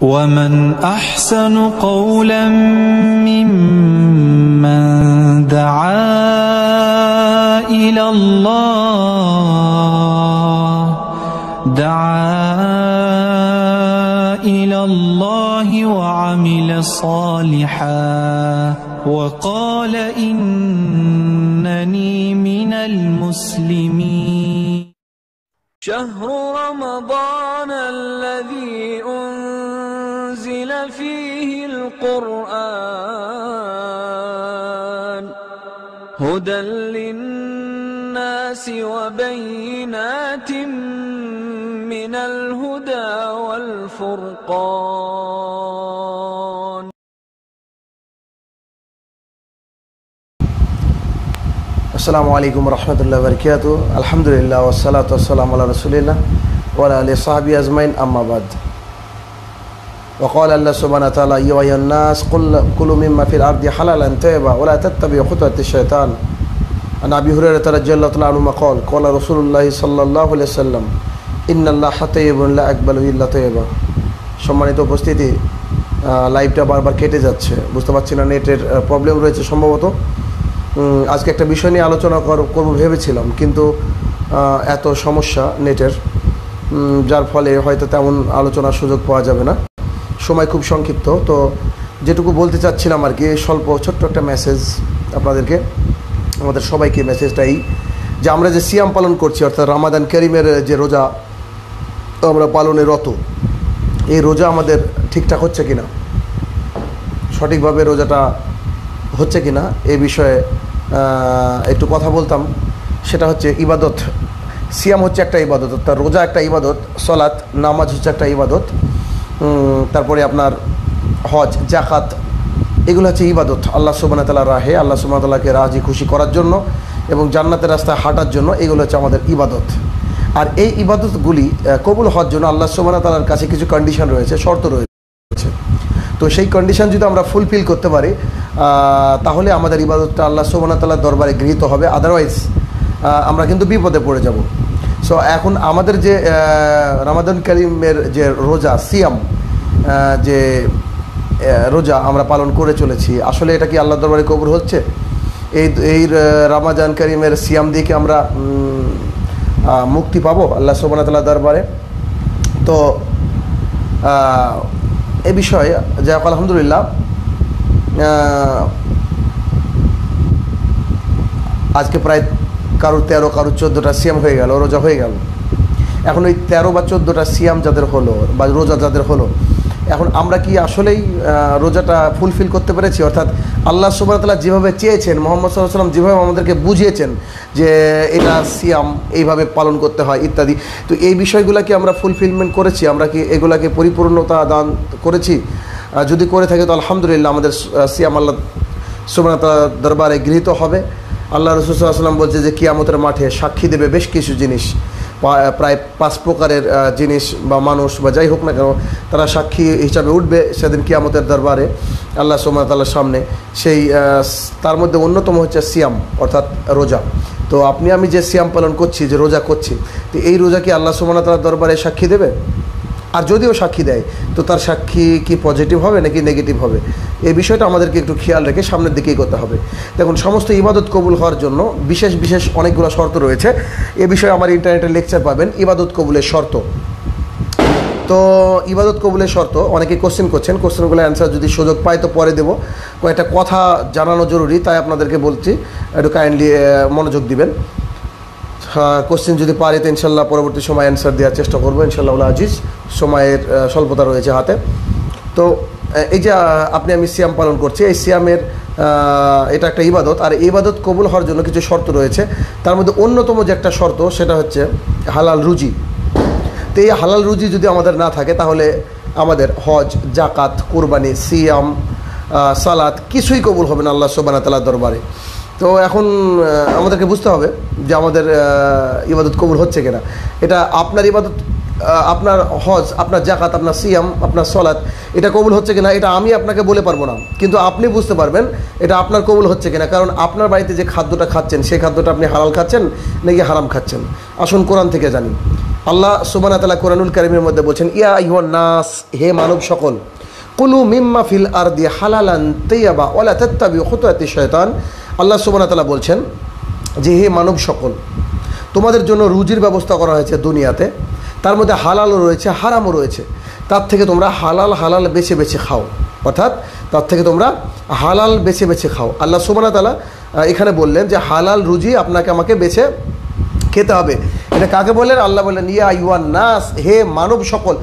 ومن أحسن قولا ممن دعا إلى الله وعمل صالحا وقال إنني من المسلمين. شهر رمضان الذي أنزل فيه القرآن هدى للناس وبينات من الهدى والفرقان. Assalamualaikum warahmatullahi wabarakatuh. Alhamdulillah wassalatu wassalamu ala rasulillah wa ala alihi sahbihi ajmain amma ba'd. Wa qala Allah subhanahu wa ta'ala ya ayyuhan nas kulu mimma fil ardi halalan tayyiban wa la tattabi'u khutuwati syaitan. An Abi Hurairah radhiyallahu ta'ala anhu qala qala Rasulullah sallallahu alaihi wasallam innallaha tayyibun la yaqbalu illa tayyiban. সম্মানিত উপস্থিতি, লাইভটা বারবার কেটে যাচ্ছে, বুঝতে পারছি না, নেটের প্রবলেম রয়েছে সম্ভবত। আজকে একটা বিষয় নিয়ে আলোচনা করব ভেবেছিলাম, কিন্তু এত সমস্যা নেটের, যার ফলে হয়তো তেমন আলোচনার সুযোগ পাওয়া যাবে না, সময় খুব সংক্ষিপ্ত। তো যেটুকু বলতে চাচ্ছিলাম আর কি, স্বল্প ছোট্ট একটা মেসেজ আপনাদেরকে, আমাদের সবাইকে মেসেজটাই যে আমরা যে সিয়াম পালন করছি, অর্থাৎ রামাদান কারিমের যে রোজা আমরা পালনে রত, এই রোজা আমাদের ঠিকঠাক হচ্ছে কি না, সঠিকভাবে রোজাটা হচ্ছে কি না, এই বিষয়ে একটু কথা বলতাম। সেটা হচ্ছে ইবাদত, সিয়াম হচ্ছে একটা ইবাদত, তার রোজা একটা ইবাদত, সলাত নামাজ হচ্ছে একটা ইবাদত, তারপরে আপনার হজ জাকাত, এগুলো হচ্ছে ইবাদত আল্লাহ সুবহানাহু ওয়া তাআলা রাহে, আল্লাহ সুবহানাহু ওয়া তাআলাকে রাজি খুশি করার জন্য এবং জান্নাতের রাস্তায় হাঁটার জন্য, এগুলো হচ্ছে আমাদের ইবাদত। আর এই ইবাদতগুলি কবুল হওয়ার জন্য আল্লাহ সুবহানাহু ওয়া তাআলার কাছে কিছু কন্ডিশন রয়েছে, শর্ত রয়েছে। তো সেই কন্ডিশন যদি আমরা ফুলফিল করতে পারি, তাহলে আমাদের ইবাদতটা আল্লাহ সুবহানাহু ওয়া তাআলার দরবারে গৃহীত হবে, আদারওয়াইজ আমরা কিন্তু বিপদে পড়ে যাব। সো এখন আমাদের যে রমাদান কারিমের যে রোজা সিয়াম, যে রোজা আমরা পালন করে চলেছি, আসলে এটা কি আল্লাহর দরবারে কবুল হচ্ছে? এই রমাদান কারিমের সিয়াম দিয়ে কি আমরা মুক্তি পাবো আল্লাহ সুবহানাহু ওয়া তাআলার দরবারে? তো এ বিষয়ে যাই হোক, আলহামদুলিল্লাহ আজকে প্রায় কারো 13 কারো 14টা সিয়াম হয়ে গেল, রোজা হয়ে গেল। এখন ওই 13 বা 14টা সিয়াম যাদের হলো বা রোজা যাদের হলো, এখন আমরা কি আসলেই রোজাটা ফুলফিল করতে পেরেছি? অর্থাৎ আল্লাহ সুবহানাহু ওয়া তাআলা যেভাবে চেয়েছেন, মুহাম্মদ সাল্লাল্লাহু আলাইহি ওয়াসাল্লাম যেভাবে আমাদেরকে বুঝিয়েছেন যে এটা সিয়াম এইভাবে পালন করতে হয় ইত্যাদি, তো এই বিষয়গুলো কি আমরা ফুলফিলমেন্ট করেছি? আমরা কি এগুলাকে পরিপূর্ণতা দান করেছি? যদি করে থাকি তো আলহামদুলিল্লাহ, আমাদের সিয়াম আল্লাহ সুবহানাহু ওয়া তাআলার দরবারে গৃহীত হবে। আল্লাহ রাসূল সাল্লাল্লাহু আলাইহি ওয়াসাল্লাম বলছে যে কিয়ামতের মাঠে সাক্ষী দেবে বেশ কিছু জিনিস, প্রায় 5 প্রকারের জিনিস বা মানুষ বা যাই হোক না কেন, তারা সাক্ষী হিসাবে উঠবে সেদিন কিয়ামতের দরবারে আল্লাহ সুবহানাহু ওয়া তাআলার সামনে। তার মধ্যে অন্যতম হচ্ছে সিয়াম অর্থাৎ রোজা। তো আপনি আমি যে সিয়াম পালন করছি, যে রোজা করছি, তো এই রোজা কি আল্লাহ সুবহানাহু ওয়া তাআলার দরবারে সাক্ষী দেবে? আর যদিও সাক্ষী দেয়, তো তার সাক্ষী কি পজিটিভ হবে নাকি নেগেটিভ হবে, এই বিষয়টা আমাদেরকে একটু খেয়াল রেখে সামনের দিকেই করতে হবে। দেখুন, সমস্ত ইবাদত কবুল হওয়ার জন্য বিশেষ বিশেষ অনেকগুলো শর্ত রয়েছে, এ বিষয়ে আমার ইন্টারনেটে লেকচার পাবেন, ইবাদত কবুলের শর্ত। তো ইবাদত কবুলের শর্ত অনেকে কোশ্চেন করছেন, কোশ্চেনগুলো অ্যান্সার যদি সুযোগ পাই তো পরে দেবো, কয়েকটা কথা জানানো জরুরি, তাই আপনাদেরকে বলছি একটু কাইন্ডলি মনোযোগ দিবেন। কোশ্চেন যদি পারি তো ইনশাল্লাহ পরবর্তী সময় অ্যান্সার দেওয়ার চেষ্টা করবো ইনশাল্লাহ আজিজ, সময়ের স্বল্পতা রয়েছে হাতে। তো এই যে আপনি আমি সিয়াম পালন করছি, এই সিয়ামের এটা একটা ইবাদত, আর ইবাদত কবুল হওয়ার জন্য কিছু শর্ত রয়েছে, তার মধ্যে অন্যতম যে একটা শর্ত সেটা হচ্ছে হালাল রুজি। তো এই হালাল রুজি যদি আমাদের না থাকে, তাহলে আমাদের হজ জাকাত কুরবানি সিয়াম সালাত কিছুই কবুল হবে না আল্লাহ সুবহানাহু ওয়া তাআলার দরবারে। তো এখন আমাদেরকে বুঝতে হবে যে আমাদের ইবাদত কবুল হচ্ছে কিনা। এটা আপনার ইবাদত, আপনার হজ, আপনার জাকাত, আপনার সিয়াম, আপনার সলাত, এটা কবুল হচ্ছে কিনা এটা আমি আপনাকে বলে পারবো না, কিন্তু আপনি বুঝতে পারবেন এটা আপনার কবুল হচ্ছে কিনা, কারণ আপনার বাড়িতে যে খাদ্যটা খাচ্ছেন সেই খাদ্যটা আপনি হালাল খাচ্ছেন নাকি হারাম খাচ্ছেন। আসুন কোরআন থেকে জানি আল্লাহ সুবহানাহু ওয়া তাআলা কোরআনুল কারীমের মধ্যে বলেন, ইয়া আইয়ুহান নাস, হে মানব সকল, কুলু মিম্মা ফিল আরদি হালালান তাইয়্যিবা ওয়া লা তাত্তাবিউ খুতুওয়াতিশ শয়তান। আল্লাহ সুবহানাহু ওয়া তাআলা বলেন যে হে মানব সকল, তোমাদের জন্য রুজির ব্যবস্থা করা হয়েছে দুনিয়াতে, তার মধ্যে হালালও রয়েছে হারামও রয়েছে, তার থেকে তোমরা হালাল হালাল বেছে বেছে খাও, অর্থাৎ তার থেকে তোমরা হালাল বেছে বেছে খাও। আল্লাহ সুবহানাহু ওয়া তাআলা এখানে বললেন যে হালাল রুজি আপনাকে আমাকে বেছে খেতে হবে। এটা কাকে বললেন? আল্লাহ বললেন ইয়া আইয়ুহান নাস, হে মানব সকল,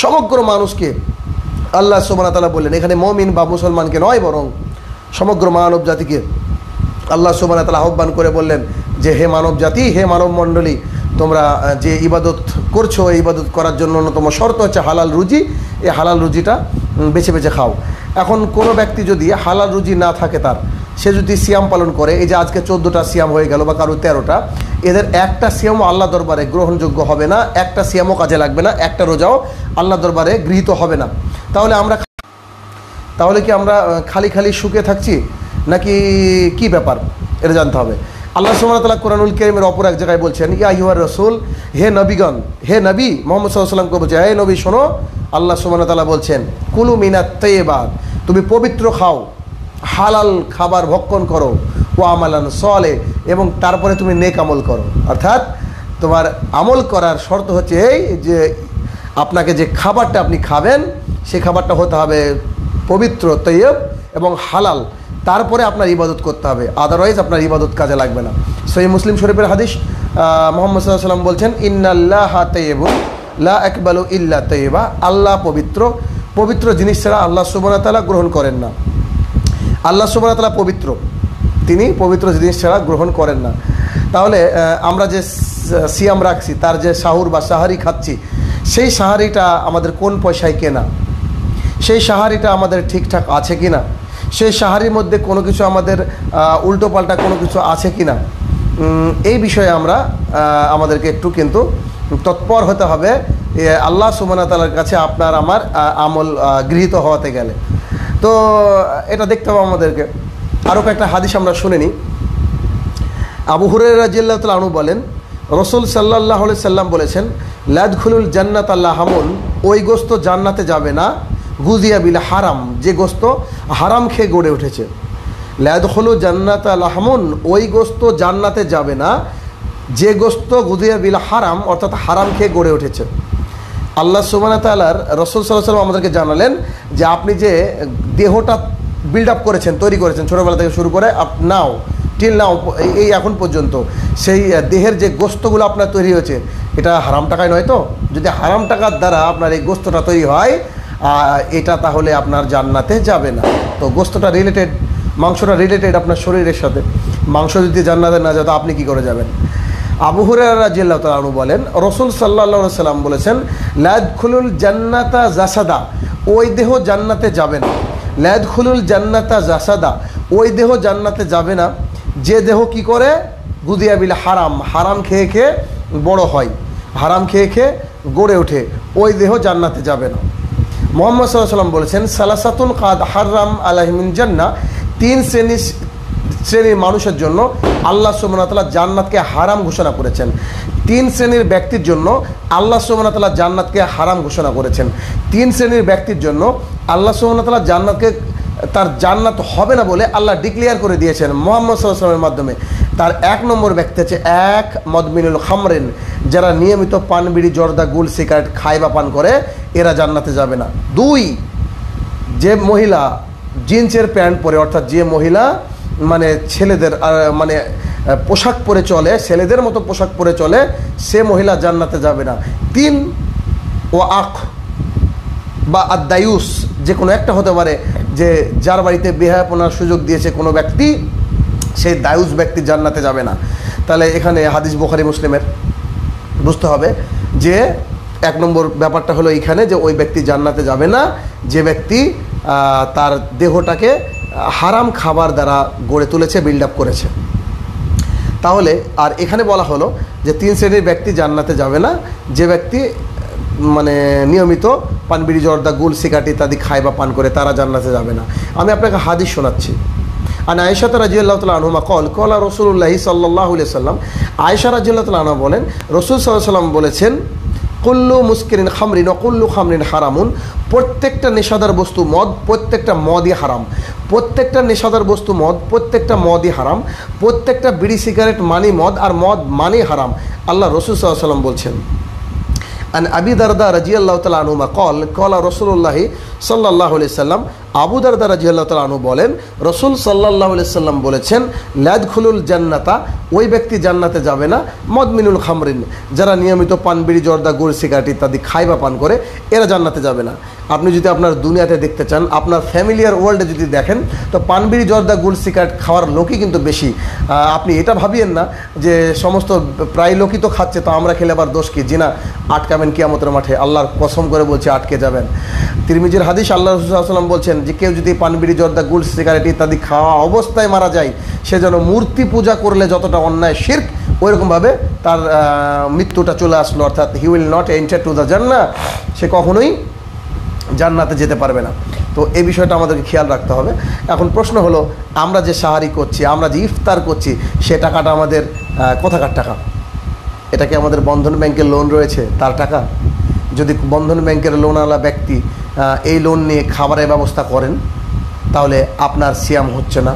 সমগ্র মানুষকে। আল্লাহ সুবহানাহু ওয়া তাআলা বললেন এখানে মুমিন বা মুসলমানকে নয়, বরং সমগ্র মানব জাতিকে আল্লাহ সুবহানাহু ওয়া তাআলা আহ্বান করে বললেন যে হে মানব জাতি, হে মানব মণ্ডলী, তোমরা যে ইবাদত করছো, এই ইবাদত করার জন্য অন্যতম শর্ত হচ্ছে হালাল রুজি। এই হালাল রুজিটা বেছে বেছে খাও। এখন কোনো ব্যক্তি যদি হালাল রুজি না থাকে, তার সে যদি সিয়াম পালন করে, এই যে আজকে 14টা সিয়াম হয়ে গেল বা কারো 13টা, এদের একটা সিয়ামও আল্লাহ দরবারে গ্রহণযোগ্য হবে না, একটা সিয়ামও কাজে লাগবে না, একটা রোজাও আল্লাহ দরবারে গৃহীত হবে না। তাহলে কি আমরা খালি খালি সুখে থাকছি নাকি কি ব্যাপার, এটা জানতে হবে। আল্লাহ সুবহানাহু ওয়া তাআলা কোরআনুল কারীমের অপর এক জায়গায় বলছেন, ইয়া আইয়ুহার রাসূল, হে নবীগণ, হে নবী মুহাম্মদ সাল্লাল্লাহু আলাইহি ওয়াসাল্লামকে বলছে, হে নবী শোনো, আল্লাহ সুবহানাহু ওয়া তাআলা বলছেন কুলু মিনাত তাইয়্যিবাত, তুমি পবিত্র খাও, হালাল খাবার ভক্ষণ করো, ওয়া আমালান সালেহ, এবং তারপরে তুমি নেক আমল করো। অর্থাৎ তোমার আমল করার শর্ত হচ্ছে এই যে আপনাকে যে খাবারটা আপনি খাবেন সেই খাবারটা হতে হবে পবিত্র, তাইয়্যিব এবং হালাল, তারপরে আপনার ইবাদত করতে হবে, আদারওয়াইজ আপনার ইবাদত কাজে লাগবে না। সহিহ মুসলিম শরীফের হাদিস, মুহাম্মদ সাল্লাল্লাহু আলাইহি ওয়াসাল্লাম বলছেন ইন্নাল্লাহা তাইয়্যিবুন লা আকবালু ইল্লা তাইয়্যিবা, আল্লাহ পবিত্র, পবিত্র জিনিস ছাড়া আল্লাহ সুবহানাহু ওয়া তাআলা গ্রহণ করেন না। আল্লাহ সুবহানাহু ওয়া তাআলা পবিত্র, তিনি পবিত্র জিনিস ছাড়া গ্রহণ করেন না। তাহলে আমরা যে সিয়াম রাখছি, তার যে সাহুর বা সাহারি খাচ্ছি, সেই সাহারিটা আমাদের কোন পয়সায় কেনা, সেই সাহারিটা আমাদের ঠিকঠাক আছে কি না, সেই সাহারির মধ্যে কোনো কিছু আমাদের উল্টোপাল্টা কোনো কিছু আছে কি না, এই বিষয়ে আমরা আমাদেরকে একটু কিন্তু তৎপর হতে হবে আল্লাহ সুবহানাহু ওয়া তাআলার কাছে আপনার আমার আমল গৃহীত হওয়াতে গেলে। তো এটা দেখতে হবে আমাদেরকে। আরও কয়েকটা হাদিস আমরা শুনে নিই। আবু হুরায়রা রাদিয়াল্লাহু তাআলা আনহু বলেন, রাসূল সাল্লাল্লাহু আলাইহি সাল্লাম বলেছেন, লাদখুলুল জান্নাত আল্লাহ হামুন, ওই গোস্ত জান্নাতে যাবে না, গুজিয়া বিল হারাম, যে গোস্ত হারাম খেয়ে গড়ে উঠেছে। লাদখুলু জান্নাত আল্লাহ হামুন, ওই গোস্ত জান্নাতে যাবে না যে গোস্ত গুজিয়া বিল হারাম, অর্থাৎ হারাম খেয়ে গড়ে উঠেছে। আল্লাহ সুবহানাহু ওয়া তাআলার রাসূল সাল্লাল্লাহু আলাইহি সাল্লাম আমাদেরকে জানালেন যে আপনি যে দেহটা বিল্ড আপ করেছেন, তৈরি করেছেন ছোটোবেলা থেকে শুরু করে আপ নাও টিল নাও, এই এখন পর্যন্ত সেই দেহের যে গোস্তগুলো আপনার তৈরি হয়েছে, এটা হারাম টাকায় নয়। তো যদি হারাম টাকার দ্বারা আপনার এই গোস্তটা তৈরি হয়, এটা তাহলে আপনার জান্নাতে যাবে না। তো গোস্তটা রিলেটেড, মাংসটা রিলেটেড আপনার শরীরের সাথে, মাংস যদি জান্নাতে না যায় তো আপনি কী করে যাবেন? আবু হুরায়রা রাদিয়াল্লাহু তাআলা আনহু বলেন, রাসূল সাল্লাল্লাহু আলাইহি সাল্লাম বলেছেন, লাদখুলুল জান্নাতা জাসাদা, ওই দেহ জান্নাতে যাবে না, লাদখুলুল জান্নাতা জাসাদা, ওই দেহ জান্নাতে যাবে না যে দেহ কি করে, গুদিয়া বিল হারাম, হারাম খেয়ে খেয়ে বড় হয়, হারাম খেয়ে খেয়ে গড়ে ওঠে, ওই দেহ জান্নাতে যাবে না। মুহাম্মদ সাল্লাল্লাহু আলাইহি সাল্লাম বলেছেন, সালাসাতুন কাদ হারাম আলাইহিমুল জান্নাহ, তিন শ্রেণীর মানুষের জন্য আল্লাহ সুবহানাহু ওয়া তাআলা জান্নাতকে হারাম ঘোষণা করেছেন। তিন শ্রেণীর ব্যক্তির জন্য আল্লাহ সুবহানাহু ওয়া তাআলা জান্নাতকে হারাম ঘোষণা করেছেন। তিন শ্রেণীর ব্যক্তির জন্য আল্লাহ সুবহানাহু ওয়া তাআলা জান্নাতকে, তার জান্নাত হবে না বলে আল্লাহ ডিক্লেয়ার করে দিয়েছেন মুহাম্মদ সাল্লাল্লাহু আলাইহি সাল্লামের মাধ্যমে। তার এক নম্বর ব্যক্তি হচ্ছে এক মদমিনুল খামরেন, যারা নিয়মিত পান, বিড়ি, জর্দা, গুল, সিগারেট খায় বা পান করে, এরা জান্নাতে যাবে না। দুই, যে মহিলা জিন্সের প্যান্ট পরে, অর্থাৎ যে মহিলা মানে ছেলেদের মানে পোশাক পরে চলে, ছেলেদের মতো পোশাক পরে চলে, সে মহিলা জান্নাতে যাবে না। তিন, ও আখ বা আদায়ুস, যে কোনো একটা হতে পারে, যে যার বাড়িতে বেহায়াপনার সুযোগ দিয়েছে কোনো ব্যক্তি, সেই দায়ুস ব্যক্তি জান্নাতে যাবে না। তাহলে এখানে হাদিস বুখারী মুসলিমের, বুঝতে হবে যে এক নম্বর ব্যাপারটা হলো এইখানে যে ওই ব্যক্তি জান্নাতে যাবে না যে ব্যক্তি তার দেহটাকে হারাম খাবার দ্বারা গড়ে তুলেছে, বিল্ড আপ করেছে। তাহলে আর এখানে বলা হলো যে তিন শ্রেণীর ব্যক্তি জান্নাতে যাবে না, যে ব্যক্তি মানে নিয়মিত পান, বিড়ি, জর্দা, গুল, সিগারেট ইত্যাদি খায় বা পান করে, তারা জান্নাতে যাবে না। আমি আপনাকে হাদিস শোনাচ্ছি। আর আয়েশা রাদিয়াল্লাহু তাআলা আনহা কল কলা রাসূলুল্লাহি সাল্লাল্লাহু আলাইহি সাল্লাম, আয়েশা রাদিয়াল্লাহু তাআলা আনহা বলেন, রাসূল সাল্লাল্লাহু আলাইহি সাল্লাম বলেছেন, कुल्लु मुस्किरिन खामरिन कुल्लु खामरिन हरामुन प्रत्येकटा नेशादार वस्तु मद प्रत्येकटा मदई हराम प्रत्येकटा नेशादार वस्तु मद प्रत्येकटा मदई हराम प्रत्येकटा बीड़ी सिगारेट मानी मद और मद मानी हराम अल्लाह रसूल सल्लल्लाहु अलैहि वसल्लम बोलছেন अन अबी दरदा रज़ियल्लाहु ताआला अन्हु क़ाल क़ाला रसूलुल्लाह सल्लल्लाहु अलैहि वसल्लम আবু দারদা রাদিয়াল্লাহু তাআলা আনহু বলেন রাসূল সাল্লাল্লাহু আলাইহি সাল্লাম বলেছেন লাদখুলুল জান্নাতা ওই ব্যক্তি জান্নাতে যাবে না মদমিনুল খামরিন যারা নিয়মিত পান বিড়ি জর্দা গুড় সিগারেট ইত্যাদি খায় বা পান করে এরা জান্নাতে যাবে না। আপনি যদি আপনার দুনিয়াতে দেখতে চান আপনার ফ্যামিলিয়ার ওয়ার্ল্ডে যদি দেখেন তো পান বিড়ি জর্দা গুড় সিগারেট খাওয়ার লোকই কিন্তু বেশি। আপনি এটা ভাবিয়েন না যে সমস্ত প্রায় লোকই তো খাচ্ছে তো আমরা খেলে আবার দোষ কি, জিনা আটকাবেন কিয়ামতের মাঠে আল্লাহর কসম করে বলছে আটকে যাবেন। তিরমিজির হাদিস আল্লাহ রাসূল সাল্লাল্লাহু আলাইহি ওয়াসাল্লাম বলেছেন যে কেউ যদি পান বিড়ি জর্দা গুড় সিগারেট ইত্যাদি খাওয়া অবস্থায় মারা যায় সে যেন মূর্তি পূজা করলে যতটা অন্যায় শিরক ওই রকমভাবে তার মৃত্যুটা চলে আসলো, অর্থাৎ he will not enter to the জান্নাহ, সে কখনোই জান্নাতে যেতে পারবে না। তো এই বিষয়টা আমাদেরকে খেয়াল রাখতে হবে। এখন প্রশ্ন হলো আমরা যে সাহারি করছি আমরা যে ইফতার করছি সে টাকাটা আমাদের কোথাকার টাকা? এটা কি আমাদের বন্ধন ব্যাংকের লোন রয়েছে তার টাকা? যদি বন্ধন ব্যাংকের লোনওয়ালা ব্যক্তি এই লোন নিয়ে খাবারের ব্যবস্থা করেন তাহলে আপনার সিয়াম হচ্ছে না,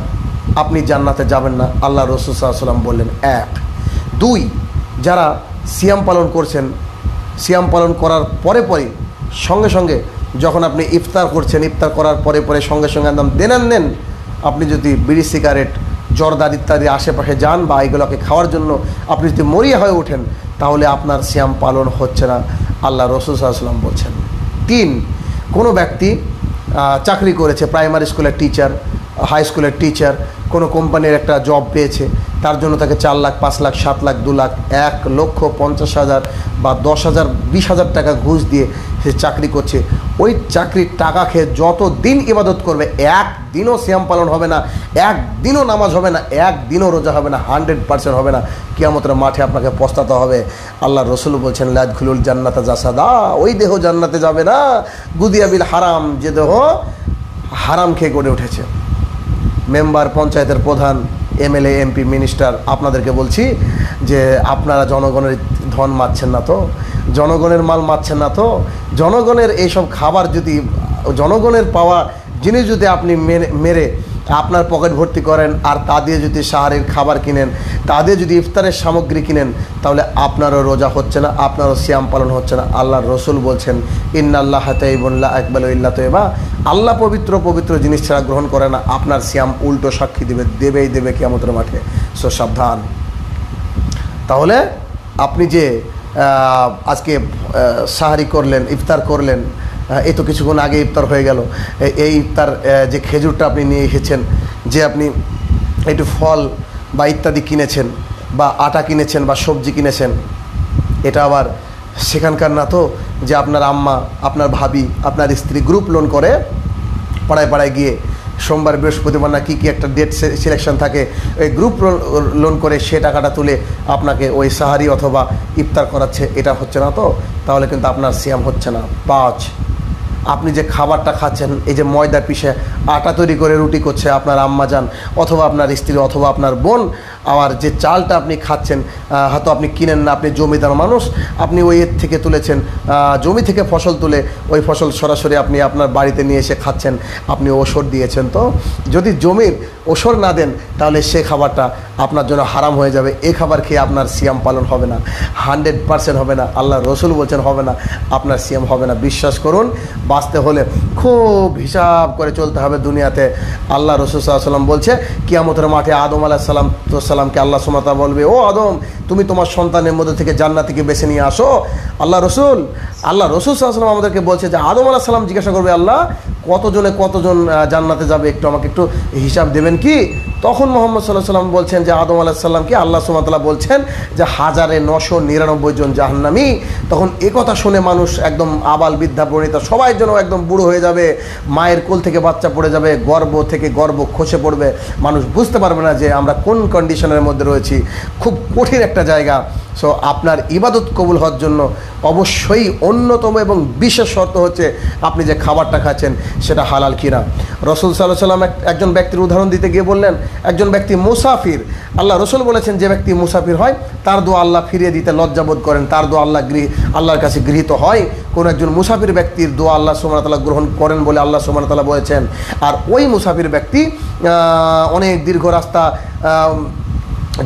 আপনি জান্নাতে যাবেন না, আল্লাহ রাসূল সাল্লাল্লাহু আলাইহি ওয়াসাল্লাম বললেন। এক দুই, যারা সিয়াম পালন করছেন সিয়াম পালন করার পরে পরে সঙ্গে সঙ্গে যখন আপনি ইফতার করছেন ইফতার করার পরে পরে সঙ্গে সঙ্গে একদম দেনান নেন, আপনি যদি বিড়ি সিগারেট জর্দার ইত্যাদি আশেপাশে যান বা এগুলোকে খাওয়ার জন্য আপনি যদি মরিয়া হয়ে ওঠেন তাহলে আপনার সিয়াম পালন হচ্ছে না, আল্লাহ রাসূল সাল্লাল্লাহু আলাইহি ওয়াসাল্লাম বলছেন। তিন, কোনো ব্যক্তি চাকরি করেছে, প্রাইমারি স্কুলের টিচার, হাই স্কুলের টিচার, কোনো কোম্পানির একটা জব পেয়েছে, তার জন্য তাকে 4 লাখ 5 লাখ 7 লাখ 2 লাখ 1,50,000 বা 10,000 20,000 টাকা ঘুষ দিয়ে সে চাকরি করছে। ওই চাকরির টাকা খেয়ে যত দিন ইবাদত করবে একদিনও সিয়াম পালন হবে না, একদিনও নামাজ হবে না, একদিনও রোজা হবে না, 100% হবে না, কিয়ামতের মাঠে আপনাকে পস্তাতে হবে। আল্লাহ রসুল বলছেন লাদখুলুল জান্নাতা জাসাদা, ওই দেহ জান্নাতে যাবে না গুদিয়া বিল হারাম, যে দেহ হারাম খেয়ে গড়ে উঠেছে। মেম্বার, পঞ্চায়েতের প্রধান, এমএলএ, এমপি, মিনিস্টার, আপনাদেরকে বলছি যে আপনারা জনগণের ধন মারছেন না তো, জনগণের মাল মারছেন না তো, জনগণের এইসব খাবার যদি জনগণের পাওয়া জিনিস যদি আপনি মেরে আপনার পকেট ভর্তি করেন আর তা দিয়ে যদি সাহারির খাবার কিনেন, তা দিয়ে যদি ইফতারের সামগ্রী কিনেন তাহলে আপনারও রোজা হচ্ছে না, আপনারও সিয়াম পালন হচ্ছে না। আল্লাহর রাসূল বলছেন ইন্নাল্লাহ তাইয়্যিবুন লা ইয়াকবালু ইল্লা তাইয়্যিবা, আল্লাহ পবিত্র পবিত্র জিনিস ছাড়া গ্রহণ করে না, আপনার সিয়াম উল্টো সাক্ষী দেবেই দেবে কিয়ামতের মাঠে। সো সাবধান। তাহলে আপনি যে আজকে সাহারি করলেন ইফতার করলেন, এই তো কিছুক্ষণ আগে ইফতার হয়ে গেল, এই ইফতার যে খেজুরটা আপনি নিয়ে এসেছেন, যে আপনি একটু ফল বা ইত্যাদি কিনেছেন বা আটা কিনেছেন বা সবজি কিনেছেন, এটা আবার সেখানকার না তো যে আপনার আম্মা, আপনার ভাবি, আপনার স্ত্রী গ্রুপ লোন করে পাড়ায় পাড়ায় গিয়ে সোমবার বৃহস্পতিবার না কী একটা ডেট সিলেকশন থাকে, ওই গ্রুপ লোন করে সে টাকাটা তুলে আপনাকে ওই সাহারি অথবা ইফতার করাচ্ছে, এটা হচ্ছে না তো, তাহলে কিন্তু আপনার সিয়াম হচ্ছে না। পাঁচ, আপনি যে খাবারটা খাচ্ছেন এই যে ময়দা পিষে আটা তৈরি করে রুটি করছে আপনার আম্মা যান অথবা আপনার স্ত্রী অথবা আপনার বোন, আর যে চালটা আপনি খাচ্ছেন হয়তো আপনি কিনেন না, আপনি জমিদার মানুষ, আপনি ওই এর থেকে তুলেছেন, জমি থেকে ফসল তুলে ওই ফসল সরাসরি আপনি আপনার বাড়িতে নিয়ে এসে খাচ্ছেন, আপনি ওষুধ দিয়েছেন, তো যদি জমির ওষুধ না দেন তাহলে সে খাবারটা আপনার জন্য হারাম হয়ে যাবে, এই খাবার খেয়ে আপনার সিয়াম পালন হবে না, 100% হবে না, আল্লাহ রাসূল বলছেন হবে না, আপনার সিয়াম হবে না। বিশ্বাস করুন বাঁচতে হলে খুব হিসাব করে চলতে হবে দুনিয়াতে। আল্লাহ রাসূল সাল্লাল্লাহু আলাইহি ওয়াসাল্লাম বলছে কিয়ামতের মাঠে আদম আলাইহিস সালাম তো সালামকে আল্লাহ সুবহানাহু ওয়া তাআলা বলবে ও আদম তুমি তোমার সন্তানের মধ্যে থেকে জান্নাতীকে বেছে নিয়ে আসো। আল্লাহ রাসূল সাল্লাল্লাহু আলাইহি ওয়াসাল্লাম আমাদেরকে বলছে যে আদম আলাইহিস সালাম জিজ্ঞাসা করবে আল্লাহ কতজন জান্নাতে যাবে একটু আমাকে একটু হিসাব দেবেন কি? তখন মুহাম্মদ সাল্লাল্লাহু আলাইহি ওয়াসাল্লাম বলছেন যে আদম আলাইহিস সালামকে আল্লাহ সুবহানাহু ওয়া তাআলা বলছেন যে 1,999 জন জাহান্নামী। তখন এই কথা শুনে মানুষ একদম আবাল বৃদ্ধা বনিতা সবাই যেন একদম বুড়ো হয়ে যাবে, মায়ের কোল থেকে বাচ্চা পড়ে যাবে, গর্ভ থেকে গর্ভ খসে পড়বে, মানুষ বুঝতে পারবে না যে আমরা কোন কন্ডিশনের মধ্যে রয়েছি, খুব কঠিন একটা জায়গা। সো আপনার ইবাদত কবুল হওয়ার জন্য অবশ্যই অন্যতম এবং বিশেষ শর্ত হচ্ছে আপনি যে খাবারটা খাচ্ছেন সেটা হালাল কিনা। রাসূল সাল্লাল্লাহু আলাইহি ওয়াসাল্লাম একজন ব্যক্তির উদাহরণ দিতে গিয়ে বললেন একজন ব্যক্তি মুসাফির আল্লাহ রসুল বলেছেন যে ব্যক্তি মুসাফির হয় তার দোয়া আল্লাহ ফিরিয়ে দিতে লজ্জাবোধ করেন, তার দোয়া আল্লাহর কাছে গৃহীত হয়। কোনো একজন মুসাফির ব্যক্তির দোয়া আল্লাহ সুবহানাহু ওয়া তাআলা গ্রহণ করেন বলে আল্লাহ সুবহানাহু ওয়া তাআলা বলেছেন। আর ওই মুসাফির ব্যক্তি অনেক দীর্ঘ রাস্তা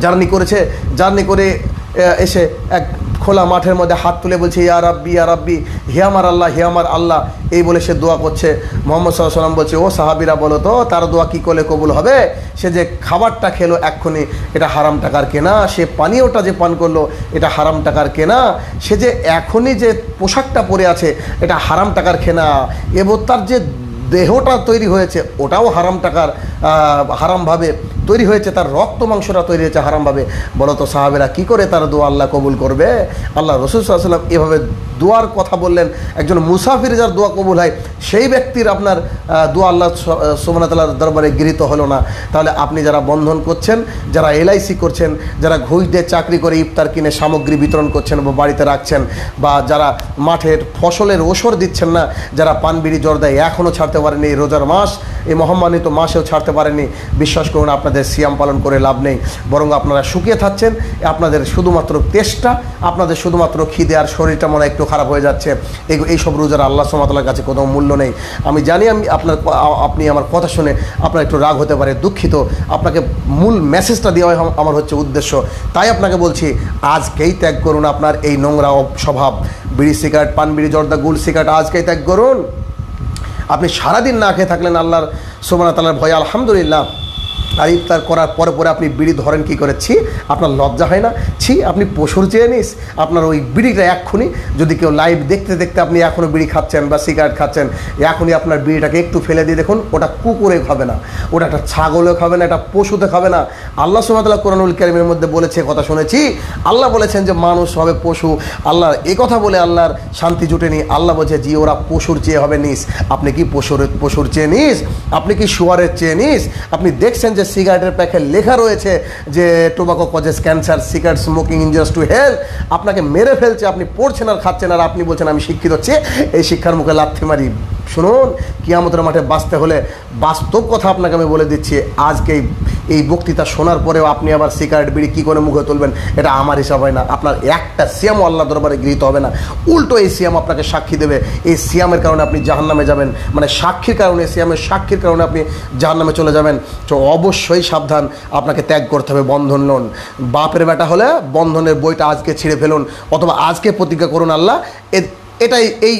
জার্নি করেছে, জার্নি করে এসে এক খোলা মাঠের মধ্যে হাত তুলে বলছে ইয়া রাব্বি ইয়া রাব্বি, হে আমার আল্লাহ হে আমার আল্লাহ, এই বলে সে দোয়া করছে। মুহাম্মদ সাল্লাল্লাহু আলাইহি ওয়াসাল্লাম বলছে ও সাহাবীরা বলো তো তার দোয়া কী করলে কবুল হবে? সে যে খাবারটা খেলো এক্ষুনি এটা হারাম টাকার কেনা, সে পানীয়টা যে পান করলো এটা হারাম টাকার কেনা, সে যে এখনই যে পোশাকটা পরে আছে এটা হারাম টাকার কেনা, এবং তার যে দেহটা তৈরি হয়েছে ওটাও হারাম টাকার হারামভাবে তৈরি হয়েছে, তার রক্ত মাংসটা তৈরি হয়েছে হারামভাবে। বলো তো সাহাবেরা কী করে তার দোয়া আল্লাহ কবুল করবে? আল্লাহ রাসূল সাল্লাল্লাহু আলাইহি ওয়াসাল্লাম এভাবে দোয়ার কথা বললেন। একজন মুসাফির যার দোয়া কবুল হয় সেই ব্যক্তির আপনার দোয়া আল্লাহ সুবহানাহু ওয়া তাআলার দরবারে গৃহীত হলো না। তাহলে আপনি যারা বন্ধন করছেন, যারা এলআইসি করছেন, যারা ঘুষ দিয়ে চাকরি করে ইফতার কিনে সামগ্রী বিতরণ করছেন বা বাড়িতে রাখছেন, বা যারা মাঠের ফসলের ওসর দিচ্ছেন না, যারা পান বিড়ি জর্দা এখনও ছাড়তে পারেনি, রোজার মাস এই মহামান্বিত মাসেও ছাড়তে পারেনি, বিশ্বাস করুন আপনাদের সিয়াম পালন করে লাভ নেই, বরং আপনারা শুকিয়ে থাকছেন। আপনাদের শুধুমাত্র তেষ্টা, আপনাদের শুধুমাত্র খিদে, আর শরীরটা মনে হয় একটু খারাপ হয়ে যাচ্ছে। এইসব রোজার আল্লাহ সুবহানাহু ওয়া তাআলার কাছে কোনো মূল্য নেই। আমি জানি আপনি আমার কথা শুনে আপনার একটু রাগ হতে পারে, দুঃখিত। আপনাকে মূল মেসেজটা দেওয়া আমার হচ্ছে উদ্দেশ্য, তাই আপনাকে বলছি আজকেই ত্যাগ করুন আপনার এই নোংরা স্বভাব। বিড়ি সিগারেট, পান বিড়ি জর্দা, গুল সিগারেট আজকেই ত্যাগ করুন। আপনি সারাদিন না খেয়ে থাকলেন আল্লাহর সুবহানাহু ওয়া তাআলার ভয়ে, আলহামদুলিল্লাহ। আর ইফতার করার পরে পরে আপনি বিড়ি ধরেন কী করে? ছি, আপনার লজ্জা হয় না? ছি, আপনি পশুর চেয়ে নিস। আপনার ওই বিড়িটা এক্ষুনি, যদি কেউ লাইভ দেখতে দেখতে আপনি এখনও বিড়ি খাচ্ছেন বা সিগারেট খাচ্ছেন, এখনই আপনার বিড়িটাকে একটু ফেলে দিয়ে দেখুন। ওটা কুকুরে খাবে না, ওটা একটা ছাগলে খাবে না, এটা পশুতে খাবে না। আল্লাহ সুবহানাহু ওয়া তাআলা কোরআনুল কারীমের মধ্যে বলেছে, কথা শুনেছি, আল্লাহ বলেছেন যে মানুষ হবে পশু। আল্লাহ এই কথা বলে আল্লাহর শান্তি জুটেনি। আল্লাহ বলছে জি ওরা পশুর চেয়ে হবে নিস। আপনি কি পশুর চেয়ে নিস? আপনি কি শুয়ারের চেয়ে নিস? আপনি দেখছেন যে সিগারেটের প্যাকেট লেখা রয়েছে যে tobacco causes cancer, cigarette smoking injurious to health, আপনাকে মেরে ফেলছে। আপনি পড়ছেন আর খাচ্ছেন, আর আপনি বলছেন আমি শিক্ষিত হচ্ছি। এই শিক্ষার মুখে লাথি মারি। শুনুন, কিয়ামতের মাঠে বাঁচতে হলে বাস্তব কথা আপনাকে আমি বলে দিচ্ছি। আজকে এই বক্তৃতা শোনার পরেও আপনি আবার সিগারেট বিড়ি কী করে মুখে তুলবেন? এটা আমার হিসাব হয় না। আপনার একটা সিয়ামও আল্লাহ দরবারে গৃহীত হবে না, উল্টো এই সিয়াম আপনাকে সাক্ষী দেবে। এই সিয়ামের কারণে আপনি জাহান্নামে যাবেন, মানে সাক্ষীর কারণে, সিয়ামের সাক্ষীর কারণে আপনি জাহান্নামে চলে যাবেন। তো অবশ্যই সাবধান, আপনাকে ত্যাগ করতে হবে বন্ধন লোন। বাপের বেটা হলে বন্ধনের বইটা আজকে ছিঁড়ে ফেলুন, অথবা আজকে প্রতিজ্ঞা করুন আল্লাহ এটাই এই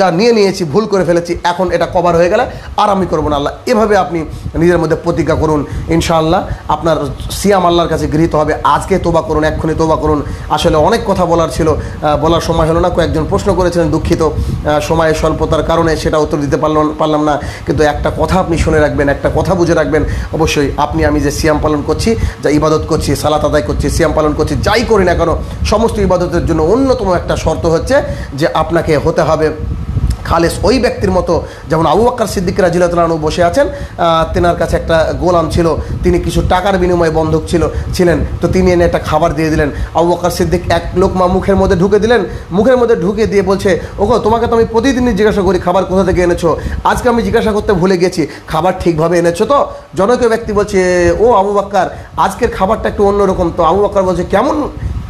যা নিয়ে নিয়েছি, ভুল করে ফেলেছি, এখন এটা কভার হয়ে গেলে আর আমি করবো না আল্লাহ। এভাবে আপনি নিজের মধ্যে প্রতিজ্ঞা করুন, ইনশাআল্লাহ আপনার সিয়াম আল্লাহর কাছে গৃহীত হবে। আজকে তওবা করুন, এক্ষুনি তওবা করুন। আসলে অনেক কথা বলার ছিল, বলার সময় হলো না। কয়েকজন প্রশ্ন করেছেন, দুঃখিত সময়ের স্বল্পতার কারণে সেটা উত্তর দিতে পারলাম না। কিন্তু একটা কথা আপনি শুনে রাখবেন, একটা কথা বুঝে রাখবেন, অবশ্যই আপনি আমি যে সিয়াম পালন করছি, যা ইবাদত করছি, সালাত আদায় করছি, সিয়াম পালন করছি, যাই করি না কেন, সমস্ত ইবাদতের জন্য অন্যতম একটা শর্ত হচ্ছে যে আপনাকে হতে হবে খালেস ওই ব্যক্তির মতো। যেমন আবু বকর সিদ্দিক রাদিয়াল্লাহু আনহু বসে আছেন, তেনার কাছে একটা গোলাম ছিল, তিনি কিছু টাকার বিনিময়ে বন্ধক ছিলেন। তো তিনি এনে একটা খাবার দিয়ে দিলেন। আবু বকর সিদ্দিক এক লোকমা মুখের মধ্যে ঢুকে দিলেন, মুখের মধ্যে ঢুকে দিয়ে বলছে ওগো তোমাকে তো আমি প্রতিদিনই জিজ্ঞাসা করি খাবার কোথা থেকে এনেছো, আজকে আমি জিজ্ঞাসা করতে ভুলে গেছি, খাবার ঠিকভাবে এনেছো তো? জনৈক ব্যক্তি বলছে ও আবু বকর আজকের খাবারটা একটু অন্যরকম। তো আবু বকর বলছে কেমন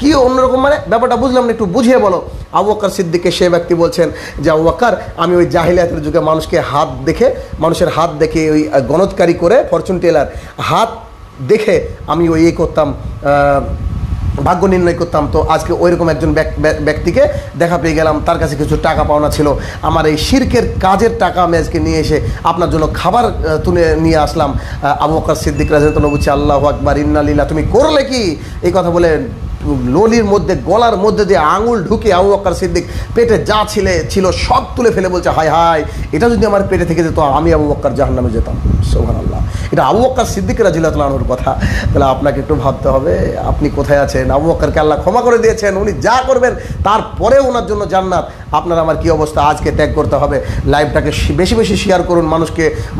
কি অন্যরকম, মানে ব্যাপারটা বুঝলাম না, একটু বুঝিয়ে বলো। আবু বকর সিদ্দিককে সে ব্যক্তি বলছেন যে আবু বকর আমি ওই জাহিলিয়াতের যুগে মানুষের হাত দেখে ওই গণৎকারী করে, ফরচুন টেলার হাত দেখে আমি ওই করতাম, ভাগ্য নির্ণয় করতাম। তো আজকে ওইরকম একজন ব্যক্তিকে দেখা পেয়ে গেলাম, তার কাছে কিছু টাকা পাওনা ছিল, আমার এই শিরকের কাজের টাকা আমি আজকে নিয়ে এসে আপনার জন্য খাবার তুলে নিয়ে আসলাম। আবু বকর সিদ্দিক রাদিয়াল্লাহু আনহু আল্লাহু আকবার ইন্না লিল্লাহি, তুমি করলে কি? এই কথা বলে ললির মধ্যে, গলার মধ্যে দিয়ে আঙুল ঢুকে আবু বকর সিদ্দিক পেটে যা ছিল সব তুলে ফেলে বলছে হায় হায়, এটা যদি আমার পেটে থেকে যেত আমি আবু বকর জাহান্নামে যেতাম। সুবহানাল্লাহ, এটা আবু বকর সিদ্দিক রাদিয়াল্লাহু আনহুর কথা। তাহলে আপনাকে একটু ভাবতে হবে আপনি কোথায় আছেন। আবু বকরকে আল্লাহ ক্ষমা করে দিয়েছেন, উনি যা করবেন তারপরে ওনার জন্য জান্নাত। আপনার আমার কী অবস্থা? আজকে ত্যাগ করতে হবে। লাইভটাকে বেশি বেশি শেয়ার করুন,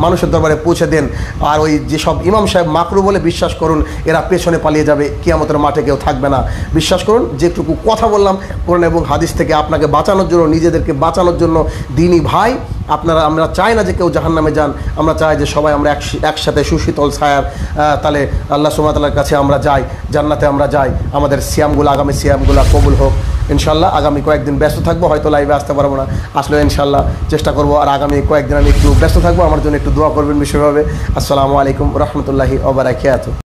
মানুষের দরবারে পৌঁছে দেন। আর ওই যেসব ইমাম সাহেব মাকরু বলে বিশ্বাস করুন, এরা পেছনে পালিয়ে যাবে, কিয়ামতের মাঠে কেউ থাকবে না। विश्वास करुन जेटुकु कथा बोललाम कुरान एबं हादिस थेके आपनाके बाँचानोर जोन्नो निजेदेरके बाँचानोर जोन्नो दीनी भाई आपनारा आमरा चाइ ना जे केउ जाहान्नामे जान आमरा चाइ जे सबाई आमरा एकसाथे सुशीतल छायार ताले आल्लाह सुब्हानाहु ओया ताआलार काछे आमरा जाई जान्नाते आमरा जाई आमादेर सियामगुलो आगामी सियामगुलो कबुल होक इंशाल्लाह। आगामी कयेकदिन व्यस्त थाकबो हयतो लाइवे आसते पारबो ना, आसले इंशाल्लाह चेष्टा करबो और आगामी कयेकदिन आमि एकटु व्यस्त थाकबो। आमार जोन्नो एकटु दुआ करबेन विशेषभावे। आससालामु आलाइकुम रहमतुल्लाहि ओया बाराकातुहू।